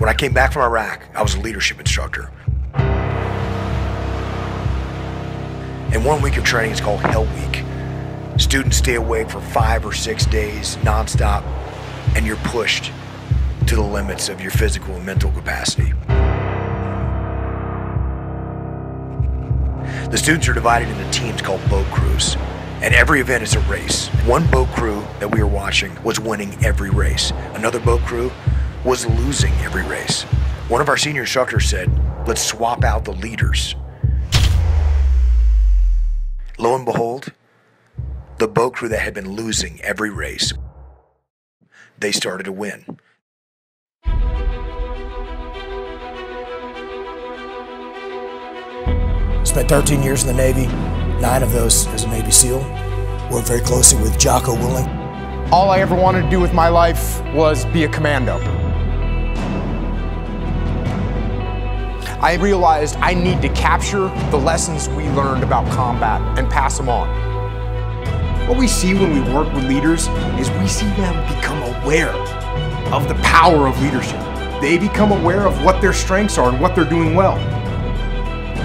When I came back from Iraq, I was a leadership instructor. And 1 week of training is called Hell Week. Students stay awake for 5 or 6 days nonstop, and you're pushed to the limits of your physical and mental capacity. The students are divided into teams called boat crews, and every event is a race. One boat crew that we were watching was winning every race. Another boat crew was losing every race. One of our senior instructors said, "Let's swap out the leaders." Lo and behold, the boat crew that had been losing every race, they started to win. Spent 13 years in the Navy, 9 of those as a Navy SEAL. Worked very closely with Jocko Willink. All I ever wanted to do with my life was be a commando. I realized I need to capture the lessons we learned about combat and pass them on. What we see when we work with leaders is we see them become aware of the power of leadership. They become aware of what their strengths are and what they're doing well.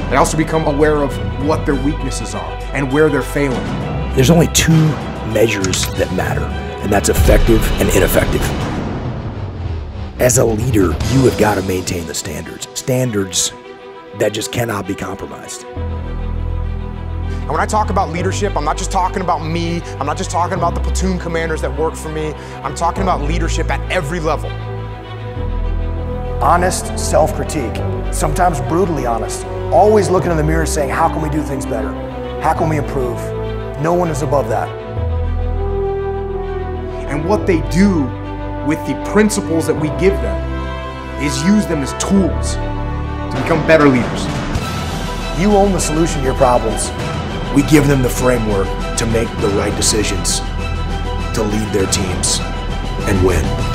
They also become aware of what their weaknesses are and where they're failing. There's only 2 measures that matter, and that's effective and ineffective. As a leader, you have got to maintain the standards. Standards that just cannot be compromised. And when I talk about leadership, I'm not just talking about me. I'm not just talking about the platoon commanders that work for me. I'm talking about leadership at every level. Honest self-critique, sometimes brutally honest. Always looking in the mirror saying, how can we do things better? How can we improve? No one is above that. And what they do with the principles that we give them is use them as tools to become better leaders. You own the solution to your problems. We give them the framework to make the right decisions, to lead their teams and win.